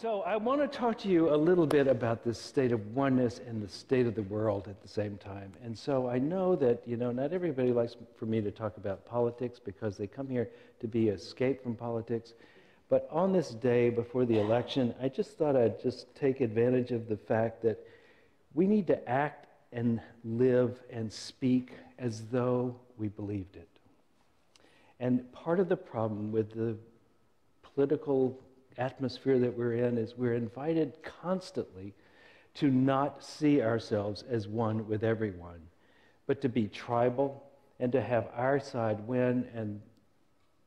So I want to talk to you a little bit about this state of oneness and the state of the world at the same time. And so I know that, you know, not everybody likes for me to talk about politics because they come here to be escaped from politics. But on this day before the election, I just thought I'd just take advantage of the fact that we need to act and live and speak as though we believed it. And part of the problem with the political atmosphere that we're in is we're invited constantly to not see ourselves as one with everyone, but to be tribal and to have our side win and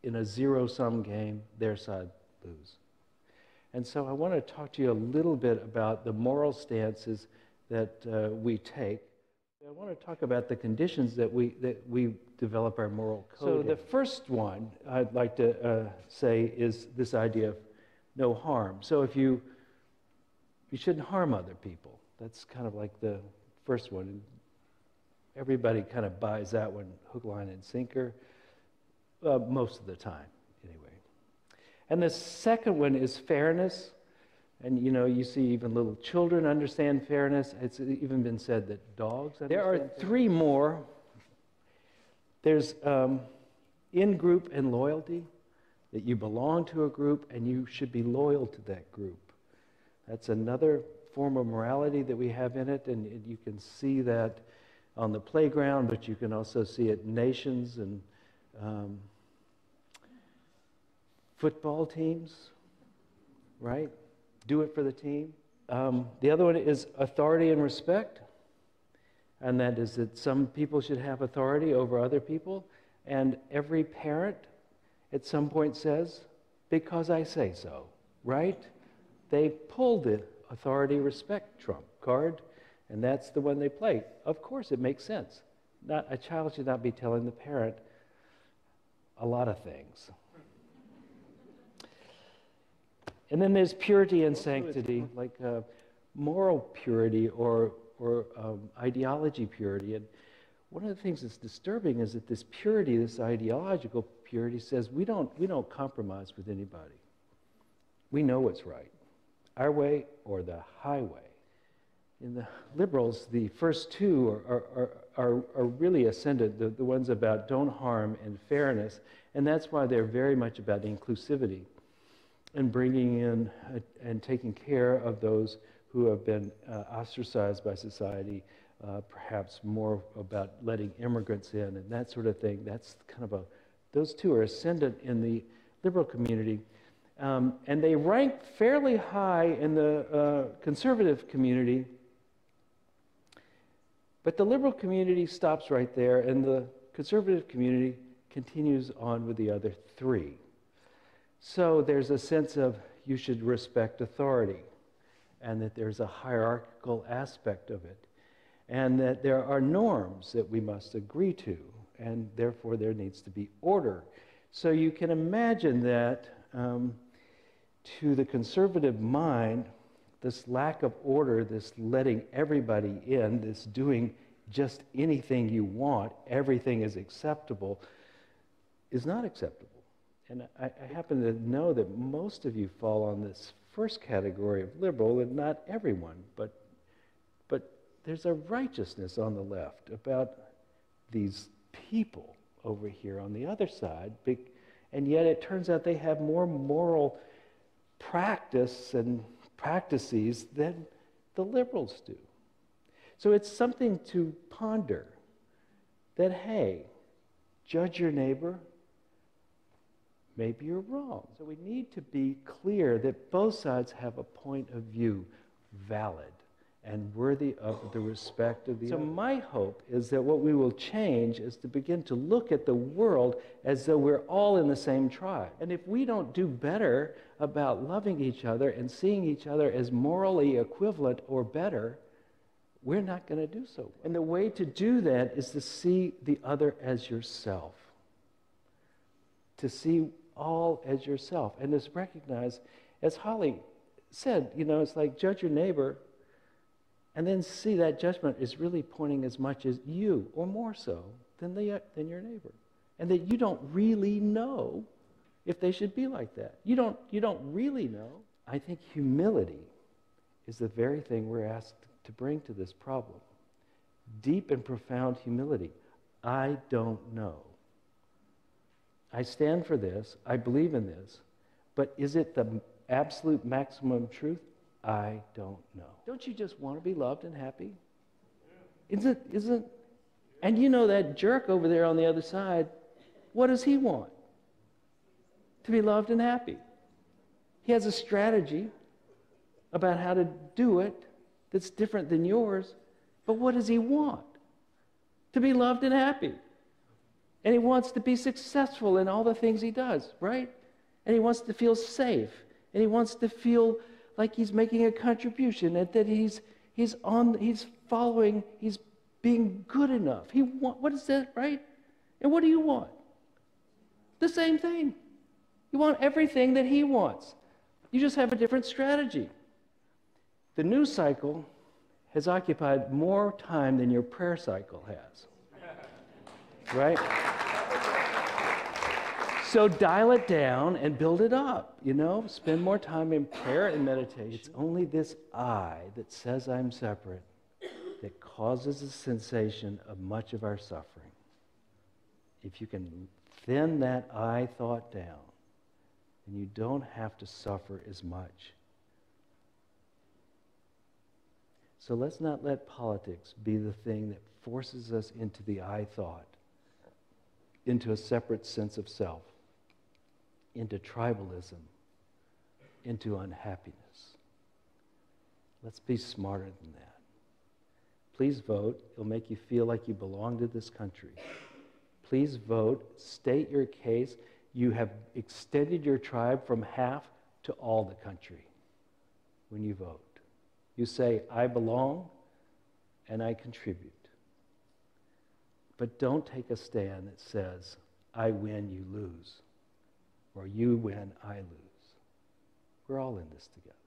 in a zero-sum game, their side lose. And so I want to talk to you a little bit about the moral stances that we take. I want to talk about the conditions that we develop our moral code. So the first one I'd like to say is this idea of no harm. So if you shouldn't harm other people. That's kind of like the first one. Everybody kind of buys that one, hook, line, and sinker, most of the time, anyway. And the second one is fairness. And you know, you see even little children understand fairness. It's even been said that dogs understand fairness. There are three more. There's in-group and loyalty. That you belong to a group and you should be loyal to that group. That's another form of morality that we have in it, and you can see that on the playground, but you can also see it in nations and football teams, right? Do it for the team. The other one is authority and respect, and that is that some people should have authority over other people, and every parent at some point says, because I say so, right? They pull the authority respect trump card, and that's the one they play. Of course, it makes sense. A child should not be telling the parent a lot of things. And then there's purity and sanctity, like moral purity or ideology purity. And one of the things that's disturbing is that this purity, this ideological purity, says we don't compromise with anybody. We know what's right, our way or the highway. In the liberals, the first two are really ascendant, the ones about don't harm and fairness, and that's why they're very much about inclusivity and bringing in and taking care of those who have been ostracized by society, perhaps more about letting immigrants in and that sort of thing. That's kind of those two are ascendant in the liberal community. And they rank fairly high in the conservative community. But the liberal community stops right there, and the conservative community continues on with the other three. So there's a sense of you should respect authority, and that there's a hierarchical aspect of it, and that there are norms that we must agree to, and therefore there needs to be order. So you can imagine that to the conservative mind, this lack of order, this letting everybody in, this doing just anything you want, everything is acceptable, is not acceptable. And I happen to know that most of you fall on this first category of liberal, and not everyone, but there's a righteousness on the left about these people over here on the other side, and yet it turns out they have more moral practice and practices than the liberals do. So it's something to ponder, that hey, judge your neighbor, maybe you're wrong. So we need to be clear that both sides have a point of view valid and worthy of the respect of the other. So my hope is that what we will change is to begin to look at the world as though we're all in the same tribe. And if we don't do better about loving each other and seeing each other as morally equivalent or better, we're not going to do so well. And the way to do that is to see the other as yourself, to see all as yourself, and just recognize, as Holly said, you know, it's like judge your neighbor, and then see that judgment is really pointing as much as you, or more so, than your neighbor. And that you don't really know if they should be like that. You don't really know. I think humility is the very thing we're asked to bring to this problem. Deep and profound humility. I don't know. I stand for this. I believe in this. But is it the absolute maximum truth? I don't know. Don't you just want to be loved and happy? Isn't? And you know that jerk over there on the other side, what does he want? To be loved and happy. He has a strategy about how to do it that's different than yours, but what does he want? To be loved and happy. And he wants to be successful in all the things he does, right? And he wants to feel safe. And he wants to feel like he's making a contribution and that he's being good enough. What is that, right? And what do you want? The same thing. You want everything that he wants. You just have a different strategy. The news cycle has occupied more time than your prayer cycle has, right? So dial it down and build it up, you know? Spend more time in prayer and meditation. It's only this I that says I'm separate that causes the sensation of much of our suffering. If you can thin that I thought down, then you don't have to suffer as much. So let's not let politics be the thing that forces us into the I thought, into a separate sense of self, into tribalism, into unhappiness. Let's be smarter than that. Please vote. It'll make you feel like you belong to this country. Please vote. State your case. You have extended your tribe from half to all the country when you vote. You say, I belong and I contribute. But don't take a stand that says, I win, you lose, or you win, I lose. We're all in this together.